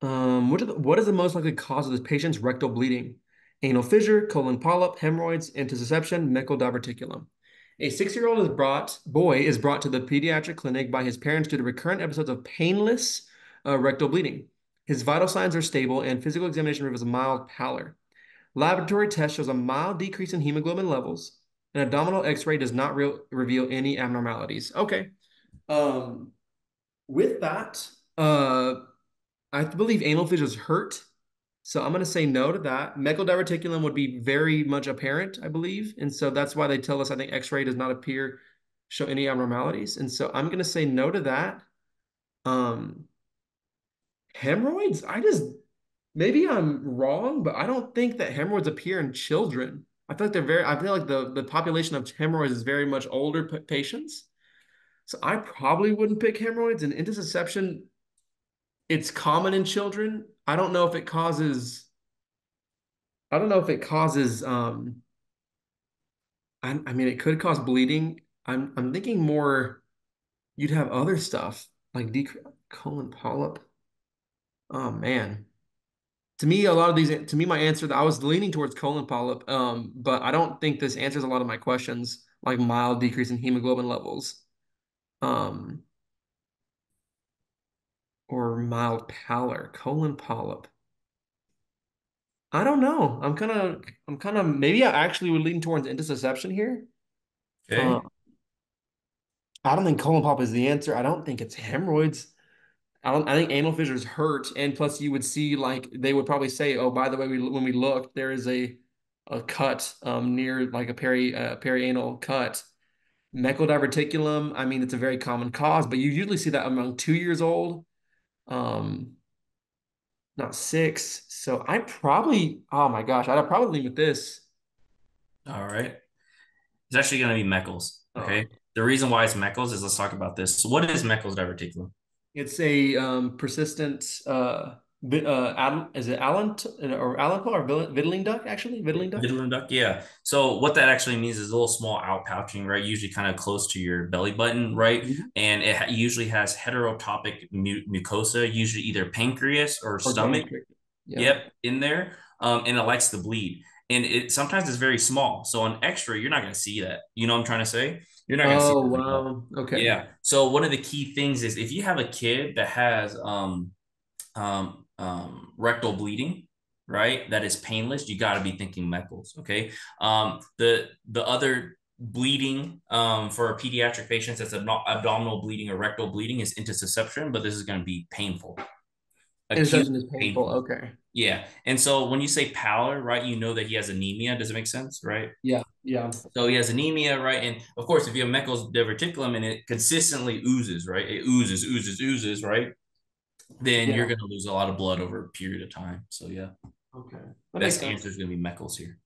What is the most likely cause of this patient's rectal bleeding? Anal fissure, colon polyp, hemorrhoids, intussusception, Meckel diverticulum. A 6-year-old boy is brought to the pediatric clinic by his parents due to recurrent episodes of painless rectal bleeding. His vital signs are stable, and physical examination reveals a mild pallor. Laboratory test shows a mild decrease in hemoglobin levels. An abdominal X-ray does not reveal any abnormalities. Okay. With that, I believe anal fissures hurt, so I'm going to say no to that. Meckel diverticulum would be very much apparent, I believe, and so that's why they tell us, I think, X-ray does not show any abnormalities, and so I'm going to say no to that. Hemorrhoids? Maybe I'm wrong, but I don't think that hemorrhoids appear in children. I feel like the population of hemorrhoids is very much older patients, so I probably wouldn't pick hemorrhoids. And intussusception, it's common in children. I don't know if it causes I mean, it could cause bleeding. I'm thinking more you'd have other stuff like colon polyp. Oh man. To me, my answer, that I was leaning towards colon polyp, but I don't think this answers a lot of my questions, like mild decrease in hemoglobin levels. Or mild pallor, colon polyp. I don't know. I'm kind of. Maybe I actually would lean towards intussusception here. Okay. I don't think colon polyp is the answer. I don't think it's hemorrhoids. I think anal fissures hurt, and plus you would see, like, they would probably say, oh, by the way, when we looked, there is a cut near, like, a perianal cut. Meckel diverticulum, I mean, it's a very common cause, but you usually see that among 2 years old, not 6. So I probably, oh my gosh, I'd probably leave with this. All right. It's actually going to be Meckel's, okay? Oh. The reason why it's Meckel's is, let's talk about this. So what is Meckel diverticulum? It's a persistent, is it Allenpa or vitelline duct, actually? Vitelline duct? Vitelline duct, yeah. So what that actually means is a little small outpouching, right? Usually kind of close to your belly button, right? Mm-hmm. And it usually has heterotopic mucosa, usually either pancreas or stomach. Yeah. Yep, in there. And it likes to bleed. And it sometimes is very small. So on X-ray, you're not going to see that. You know what I'm trying to say? You're not going to see. Oh, wow. Okay. Yeah. So one of the key things is if you have a kid that has rectal bleeding, right, that is painless, you got to be thinking Meckel's. Okay. The other bleeding for pediatric patients that's abdominal bleeding or rectal bleeding is intussusception, but this is going to be painful. Intussusception is painful. Okay. Yeah. And so when you say pallor, right, you know that he has anemia. Does it make sense? Right. Yeah. Yeah. So he has anemia, right? And of course, if you have Meckel diverticulum and it consistently oozes, right? It oozes, right? Then you're going to lose a lot of blood over a period of time. So yeah. Okay. Best answer is going to be Meckel's here.